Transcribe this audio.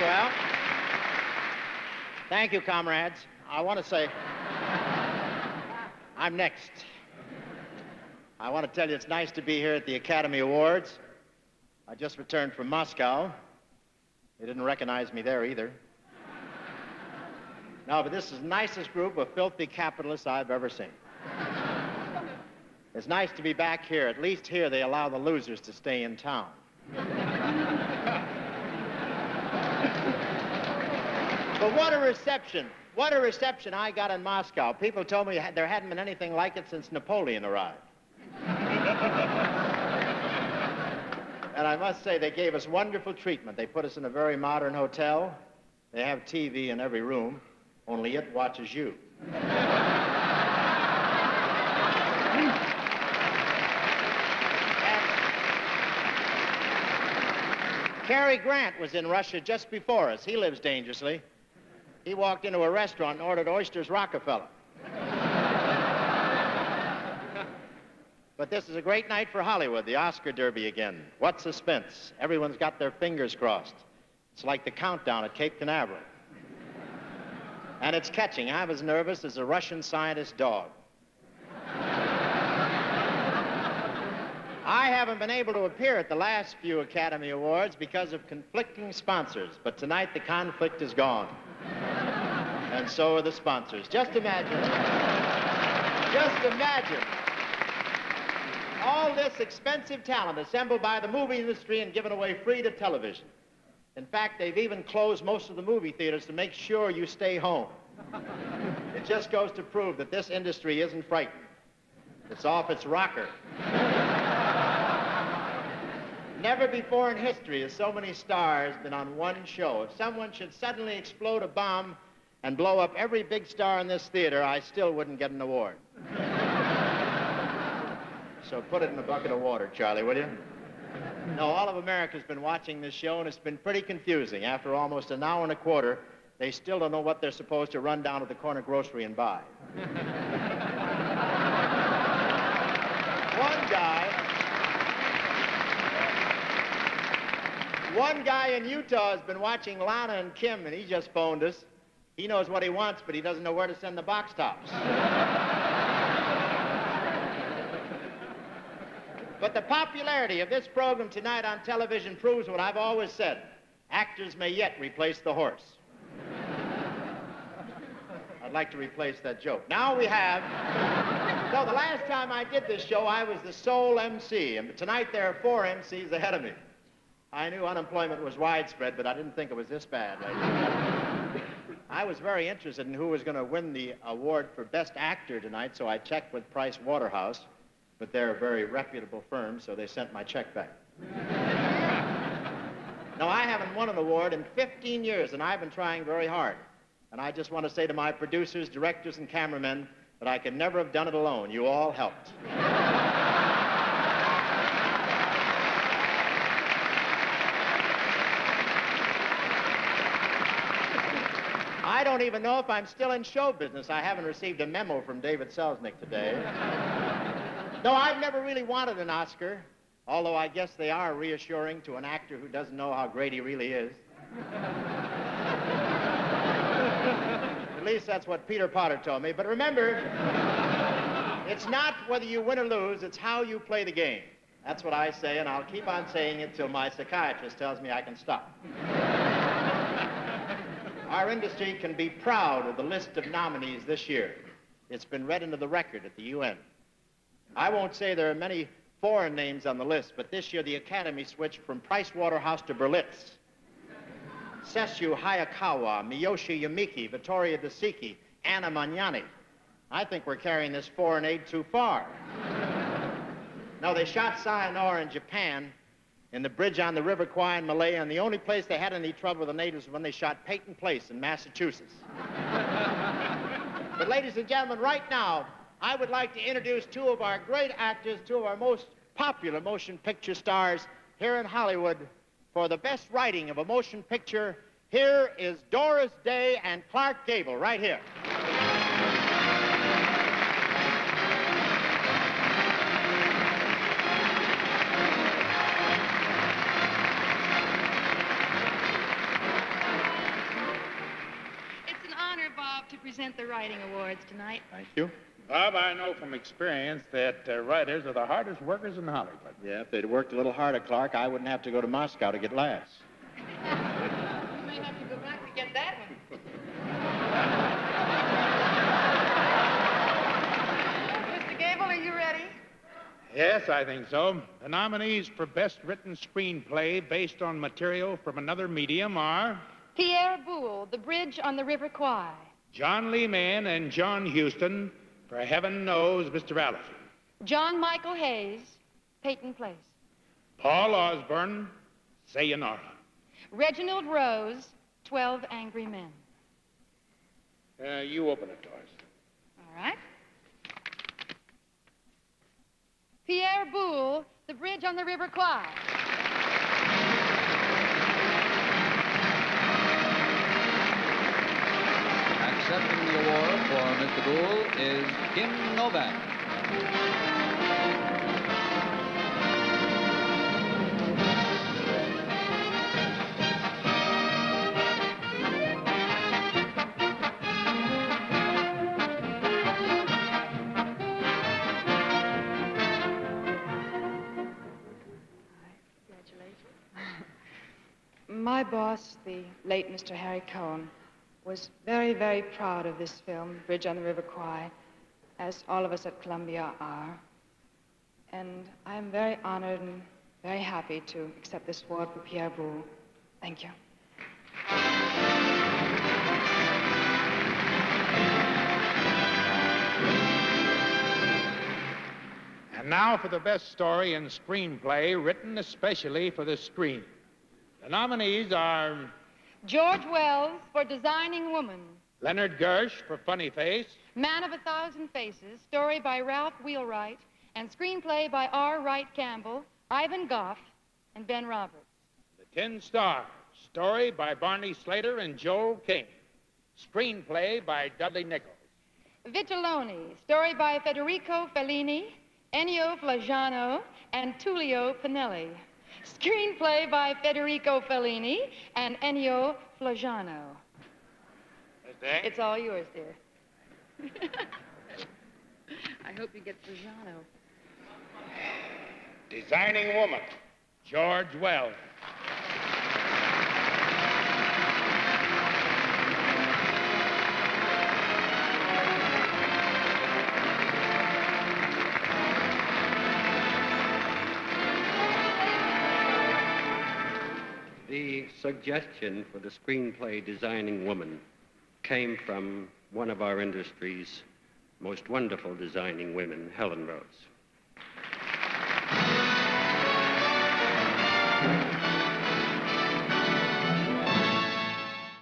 well. Thank you, comrades. I want to say, I'm next. I want to tell you it's nice to be here at the Academy Awards. I just returned from Moscow. They didn't recognize me there either. No, but this is the nicest group of filthy capitalists I've ever seen. It's nice to be back here. At least here they allow the losers to stay in town. But what a reception. What a reception I got in Moscow. People told me there hadn't been anything like it since Napoleon arrived. And I must say, they gave us wonderful treatment. They put us in a very modern hotel. They have TV in every room, only it watches you. Cary Grant was in Russia just before us. He lives dangerously. He walked into a restaurant and ordered oysters Rockefeller. But this is a great night for Hollywood, the Oscar Derby again. What suspense. Everyone's got their fingers crossed. It's like the countdown at Cape Canaveral. And it's catching. I'm as nervous as a Russian scientist dog. I haven't been able to appear at the last few Academy Awards because of conflicting sponsors, but tonight the conflict is gone. And so are the sponsors. Just imagine. Just imagine. All this expensive talent assembled by the movie industry and given away free to television. In fact, they've even closed most of the movie theaters to make sure you stay home. It just goes to prove that this industry isn't frightened. It's off its rocker. Never before in history has so many stars been on one show. If someone should suddenly explode a bomb and blow up every big star in this theater, I still wouldn't get an award. So put it in a bucket of water, Charlie, will you? No, all of America's been watching this show, and it's been pretty confusing. After almost an hour and a quarter, they still don't know what they're supposed to run down to the corner grocery and buy. One guy in Utah has been watching Lana and Kim, and he just phoned us. He knows what he wants, but he doesn't know where to send the box tops. But the popularity of this program tonight on television proves what I've always said. Actors may yet replace the horse. I'd like to replace that joke. Now we have... So the last time I did this show, I was the sole MC, and tonight there are four MCs ahead of me. I knew unemployment was widespread, but I didn't think it was this bad. I was very interested in who was going to win the award for Best Actor tonight, so I checked with Price Waterhouse, but they're a very reputable firm, so they sent my check back. Now, I haven't won an award in 15 years, and I've been trying very hard. And I just want to say to my producers, directors, and cameramen that I could never have done it alone. You all helped. I don't even know if I'm still in show business. I haven't received a memo from David Selznick today. No, I've never really wanted an Oscar, although I guess they are reassuring to an actor who doesn't know how great he really is. At least that's what Peter Potter told me. But remember, it's not whether you win or lose, it's how you play the game. That's what I say, and I'll keep on saying it till my psychiatrist tells me I can stop. Our industry can be proud of the list of nominees this year. It's been read into the record at the UN. I won't say there are many foreign names on the list, but this year the Academy switched from Price Waterhouse to Berlitz. Sessu Hayakawa, Miyoshi Yamiki, Vittoria De Siki, Anna Magnani. I think we're carrying this foreign aid too far. No, they shot Sayonara in Japan, in The Bridge on the River Kwai in Malaya, and the only place they had any trouble with the natives was when they shot Peyton Place in Massachusetts. But ladies and gentlemen, right now, I would like to introduce two of our great actors, two of our most popular motion picture stars here in Hollywood for the best writing of a motion picture. Here is Doris Day and Clark Gable, right here. present the Writing Awards tonight. Thank you. Bob, I know from experience that writers are the hardest workers in Hollywood. Yeah, if they'd worked a little harder, Clark, I wouldn't have to go to Moscow to get laughs. You may have to go back to get that one. Mr. Gable, are you ready? Yes, I think so. The nominees for Best Written Screenplay based on material from another medium are... Pierre Boulle, The Bridge on the River Kwai. John Lee Mann and John Houston... for Heaven Knows Mr. Allison. John Michael Hayes, Peyton Place. Paul Osborne, Sayonara. Reginald Rose, 12 Angry Men. You open it, Doris. All right. Pierre Boulle, The Bridge on the River Kwai. Accepting the award for Mr. Boulle is Kim Novak. Congratulations. My boss, the late Mr. Harry Cohn, was very, very proud of this film, Bridge on the River Kwai, as all of us at Columbia are. And I'm very honored and very happy to accept this award for Pierre Boulle. Thank you. And now for the best story and screenplay written especially for the screen. The nominees are... George Wells for Designing Woman. Leonard Gersh for Funny Face. Man of a Thousand Faces, story by Ralph Wheelwright, and screenplay by R. Wright Campbell, Ivan Goff, and Ben Roberts. The Tin Star, story by Barney Slater and Joel King. Screenplay by Dudley Nichols. Vitelloni, story by Federico Fellini, Ennio Flaiano, and Tullio Pinelli. Screenplay by Federico Fellini and Ennio Flaiano. Miss Day? It's all yours, dear. I hope you get Flaiano. Designing Woman, George Wells. The suggestion for the screenplay Designing Woman came from one of our industry's most wonderful designing women, Helen Rose.